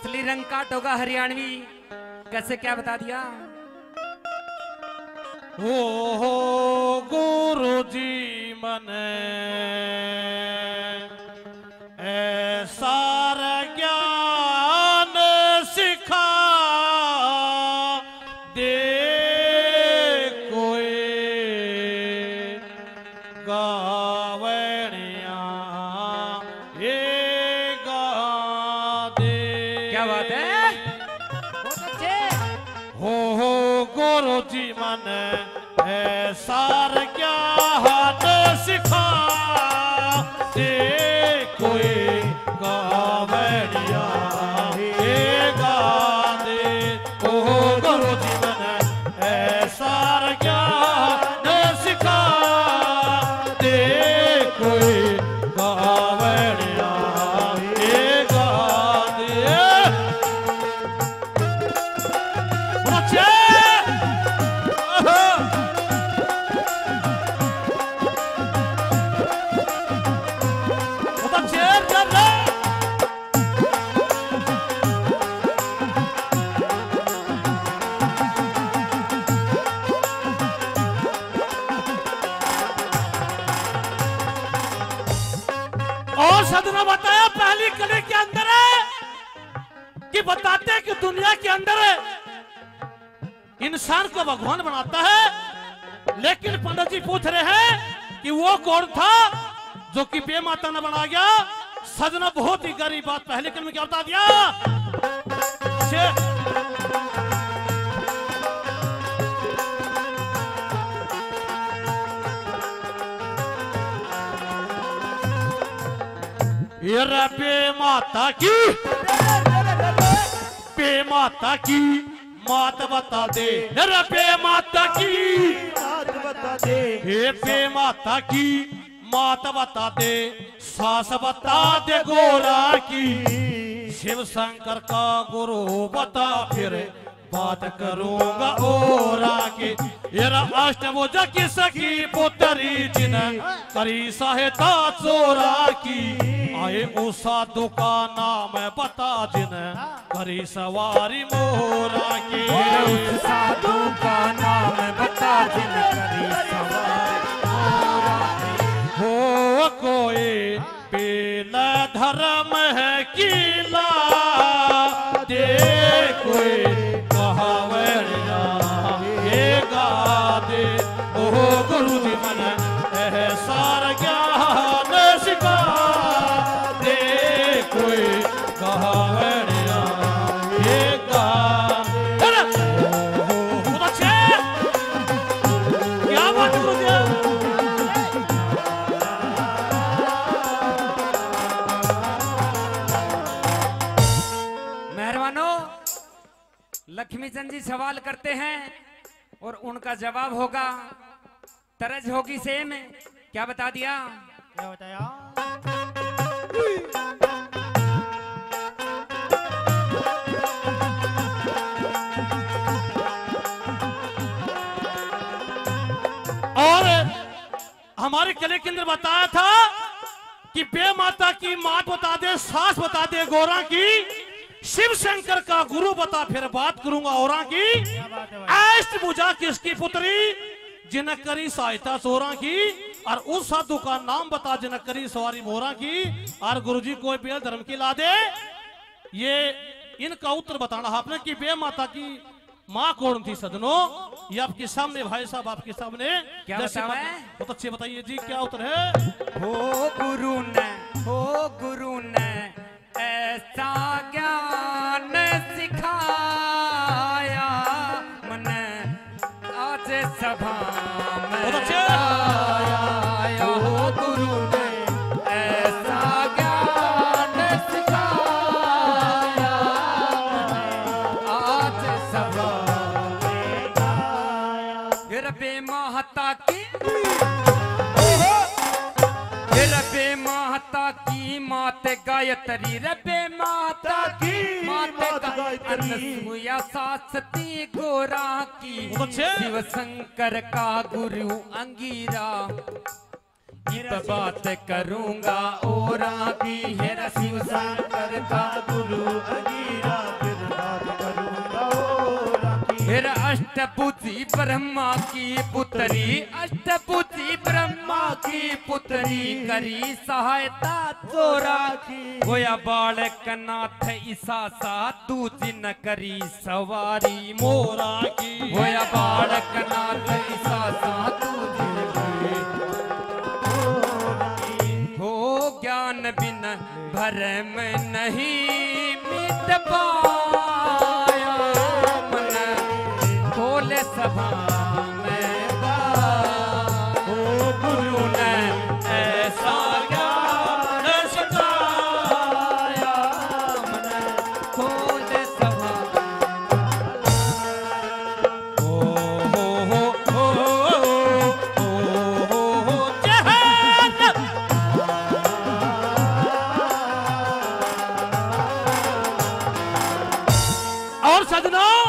असली रंग का टोगा हरियाणवी कैसे क्या बता दिया। हो गुरुजी मने ऐसा ज्ञान सिखा दे कोई गावड़िया ये गा दे। क्या बात है, बहुत अच्छे। हो गुरुजी मने ऐसा क्या हाथ सिखा दे कोई गावड़िया ये गा दे। ओ गुरु जी मने ऐसा क्या न सिखा दे कोई गावड़िया ये गा दे। और सदना बताया पहली कली के अंदर है कि बताते हैं कि दुनिया के अंदर है इंसान को भगवान बनाता है, लेकिन पंडित जी पूछ रहे हैं कि वो कौन था जो कि बेमाता न बना गया। सदना बहुत ही गरीब बात पहली कली में क्या बता दिया। ये पे माता की मात बता दे, ये पे माता की मात बता दे, ये पे माता की मात बता दे। सास बता दे गोरा की, शिव शंकर का गुरु बता, फिर बात करूंगा ओरा की। येरा अष्टभुजा की सखी पुत्री जिने करी सहायता चोरा की, आए उषा दुकाना मैं बता जिने करी सवारी मोरा की। उषा दुकाना मैं बता जिने करी सवारी मोरा की। हो कोई पीला धर्म है कीला दे कोई लक्ष्मी चंद जी सवाल करते हैं और उनका जवाब होगा तरज होगी सेम। क्या बता दिया, क्या बताया। और हमारे कले के अंदर बताया था कि बे माता की मात बता दे, सास बता दे गोरा की, शिव शंकर का गुरु बता, फिर बात करूंगा औरा की। अष्टभुजा किसकी पुत्री जिन्हें करी सहायता सोरा की, और उस साधु का नाम बता जिन्हें करी सवारी मोरा की। और गुरुजी कोई बेल धर्म की ला दे। ये इनका उत्तर बताना आपने कि बे माता की माँ कौन थी। सदनों ये आपके सामने भाई साहब आपके सामने क्या बहुत अच्छे बताइए जी क्या उत्तर है। हो गुरु ने ऐसा ज्ञान सिखाया मने आज सभा में आया। हो गुरु ने ऐसा ज्ञान सिखाया आज सभा में आया। फिर बे माता की मात गायत्री, रबे माता की मात गायत्री, अनसुया सासती गोरा की, शिव शंकर का गुरु अंगीरा। बात करूंगा ओरा की, शिव शंकर का गुरु अंगीरा। अष्टभुजी ब्रह्मा की पुत्री, अष्टभुजी ब्रह्मा की पुत्री करी सहायता चोरा की। होया बालक नाथ इसासा दूजी न करी सवारी मोरा की। होया बालक नाथ इसासा दूजी न करी। हो ज्ञान बिन भरम नहीं मिट पाया मन बोले सभा में हो गुरु ने ऐसा ज्ञान सिखाया मन बोले सभा ओ हो हो हो हो हो जहन्नम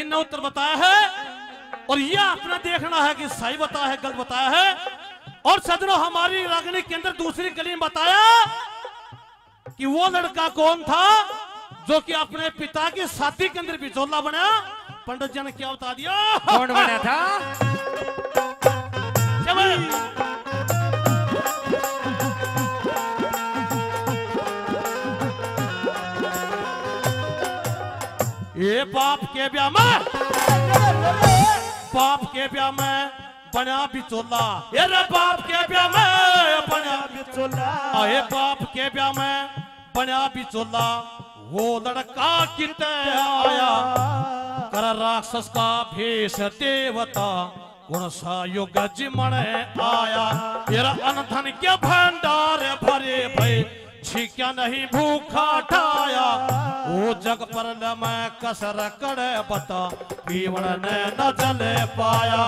इनने उत्तर बताया है और यह आपने देखना है कि सही बताया है गलत बताया है। और सज्जनों हमारी रागनी के अंदर दूसरी कली में बताया कि वो लड़का कौन था जो कि अपने पिता की साथी के अंदर बिचौला बना। पंडित जी ने क्या बता दिया कौन बना था? ये बाप के ब्याह में बना बिचौला। ये बाप के ब्याह में बना बिचौला। ये बाप के ब्याह में बना बिचौला। वो लड़का कितने आया कर राक्षस का भेष देवता गुण सा युग जिमण आया। तेरा अनधन के भंडार भरे भय छीक्या नहीं भूखा ठाया। वो जग पर मैं कसर करे बता पीवण ने न जले पाया।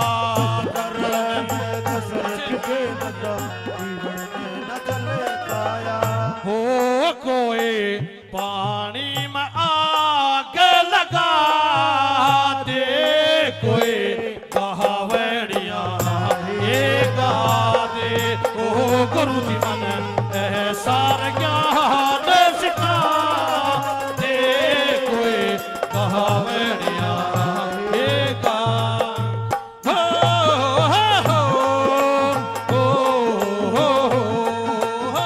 हो कोई पानी में आग लगा दे कोई कहावड़िया ये गा दे। ओ गुरु जी मन सार ज्ञान सिखा दे कोई कहावड़िया एका। हो हो हो हो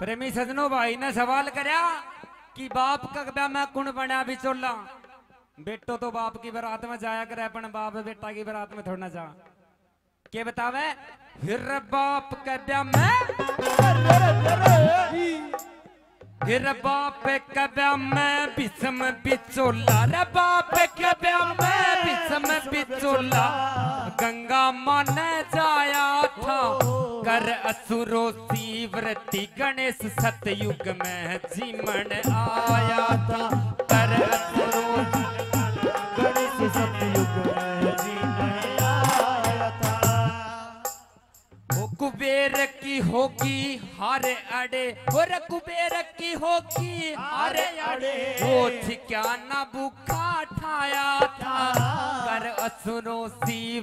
प्रेमी सजनों भाई ने सवाल करा कि बाप का ब्याह में कुण बना बिचौला। बेटो तो बाप की बरात में जाया करे अपन बाप बेटा की बरात में थोड़ा ना जा के बतावे। हिर बाप का ब्याह में हिर बाप का ब्याह में बिसम बिचौला। रे बाप के ब्याह में बिसम बिचौला। गंगा मान जाया था कर असुरों व्रती गणेश सतयुग में जीवन आया था। कर असुरों गणेश सतयुग में जीवन आया था। वो कुबेर की होगी हारे अड़े। वो कुबेर की होगी हारे अड़े। वो छिक्या ना भूखा ठाया था कर असुरों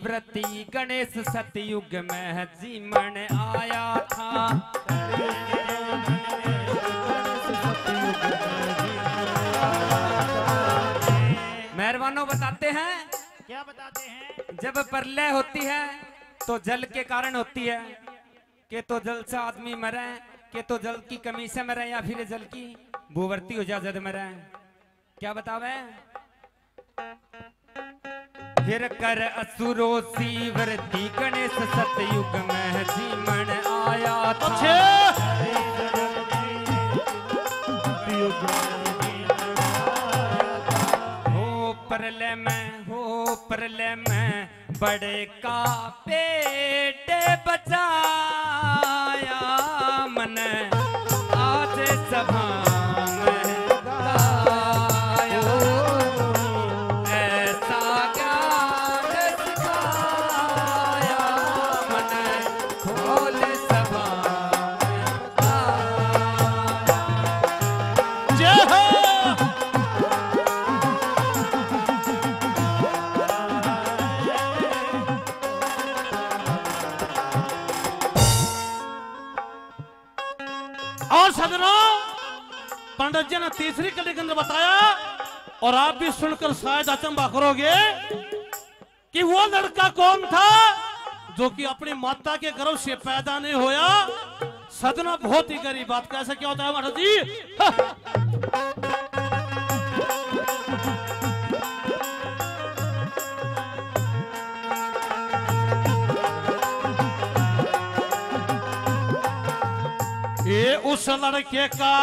व्रती गणेश सतयुग में जीवन आया था। मेहरबानों बताते हैं क्या बताते हैं? जब प्रलय होती है तो जल के कारण होती है कि तो जल से आदमी मरे कि तो जल की कमी से मरे या फिर जल की भूवर्ती हो जाए मरे। क्या बतावे? फिर कर असुरों सी व्रती गणेश सतयुग में जीवन आया था। हो परले में बड़े का पेट बचाया मन आज सभा मुझे ना तीसरी कड़ी के अंदर बताया, और आप भी सुनकर शायद अचंभा करोगे कि वो लड़का कौन था जो कि अपनी माता के गर्भ से पैदा नहीं होया। सदना बहुत ही गरीब बात, कैसे क्या होता है महाराज जी? ये उस लड़के का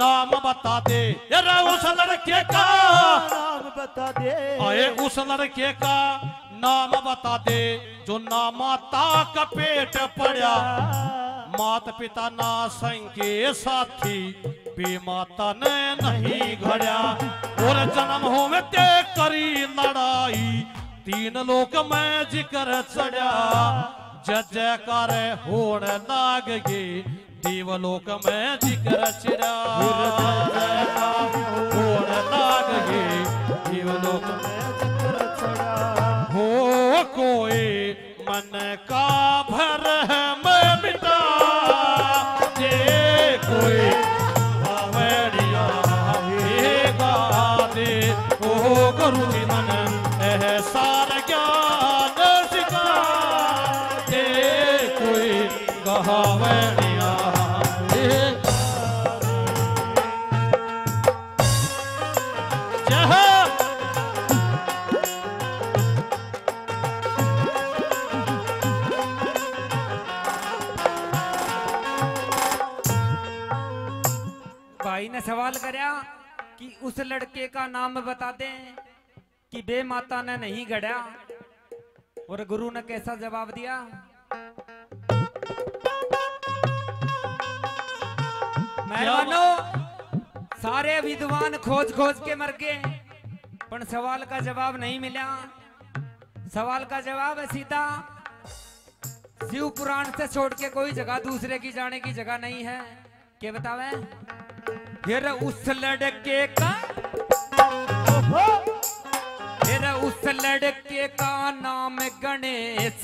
नाम बता दे, उस लड़के का नाम बता दे, आए उस लड़के का नाम बता दे जो ना माता का पेट पड़ा, माता पिता ना संगे साथी, बे माता ने नहीं घड़ा, और जन्म होवे ते करी लड़ाई, तीन लोक में जिक्र चढ़ा, जज कर होड़ लाग गए देवलोक में जिक्र चढ़ा, होड़ लाग गए देवलोक में जिक्र चढ़ा, हो कोई मन का भरम मिटा दे, कोई आवड़िया हे गा दे, हो गुरु जी मन एहसान ज्ञान सिखा दे, कोई गहावड़ी। ने सवाल करया कि उस लड़के का नाम बता दें कि बे माता ने नहीं गढ़ा, और गुरु ने कैसा जवाब दिया? मेहमानों सारे विद्वान खोज खोज के मर गए, पर सवाल का जवाब नहीं मिला। सवाल का जवाब है सीधा शिव पुराण से छोड़ के कोई जगह दूसरे की जाने की जगह नहीं है। क्या बतावे? तेरा उस लड़के का, तेरा उस लड़के का नाम गणेश,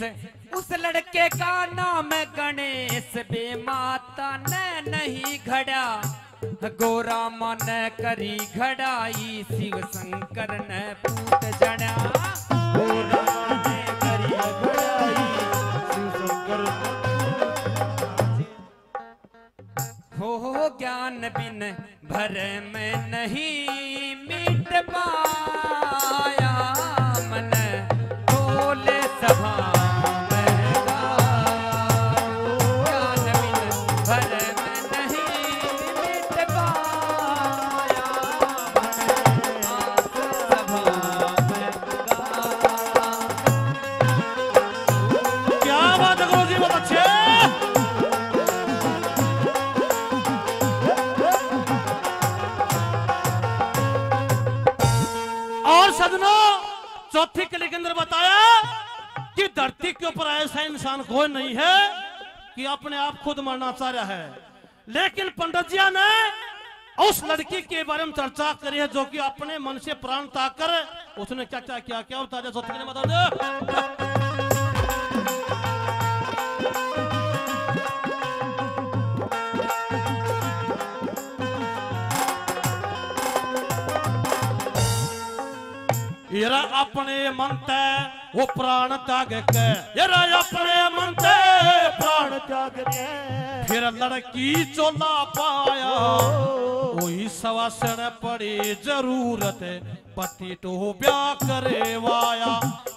उस लड़के का नाम गणेश, बे माता ने नहीं घड़ा, गोरा मन करी घड़ाई, शिव शंकर ने पूत जड़ा, गोरा ने करी घड़ाई, शिव शंकर। हो ज्ञान बिन भरम नहीं मिट पाया, मन बोले सभा महंगा, ज्ञान बिन भरम नहीं मिट पाया, मन सभा महंगा। क्या बात है गुरु जी, बहुत अच्छे। चौथी कली के अंदर बताया कि धरती के ऊपर ऐसा इंसान कोई नहीं है कि अपने आप खुद मरना चाह रहा है। लेकिन पंडित जी ने उस लड़की के बारे में चर्चा करी है जो कि अपने मन से प्राण त्याग कर उसने क्या क्या क्या क्या बताया, चौथी के लिए बता दो। येरा अपने मनते वो प्राण त्याग के, येरा अपने मनते प्राण त्याग के, फिर लड़की चोला पाया, वही सवासन पड़ी जरूरत, पति तो ब्या करे वाया,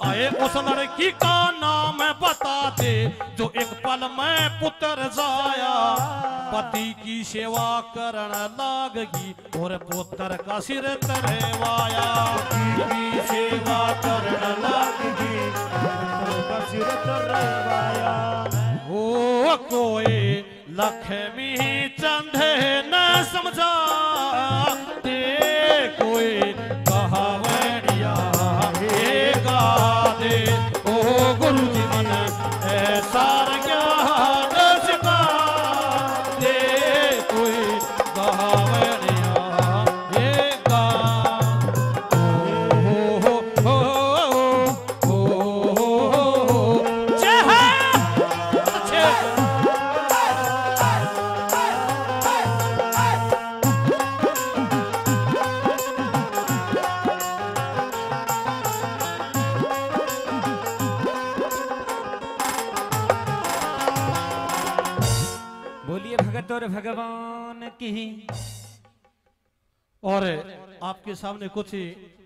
आए उस लड़की का नाम बता दे जो एक पल में पुत्र जाया, पति की सेवा करण लागगी, और पुत्र का सिर तरवाया, की सेवा करण लागगी, पुत्र का सिर तरवाया, हो कोई लक्ष्मी चंद न समझा दे, कोई कहावड़िया हे गा दे, ओ गुरु जी मन ऐसा ज्ञान सिखा दे, कोई कहावड़िया हे गा। चतुर भगवान की। और आपके सामने कुछ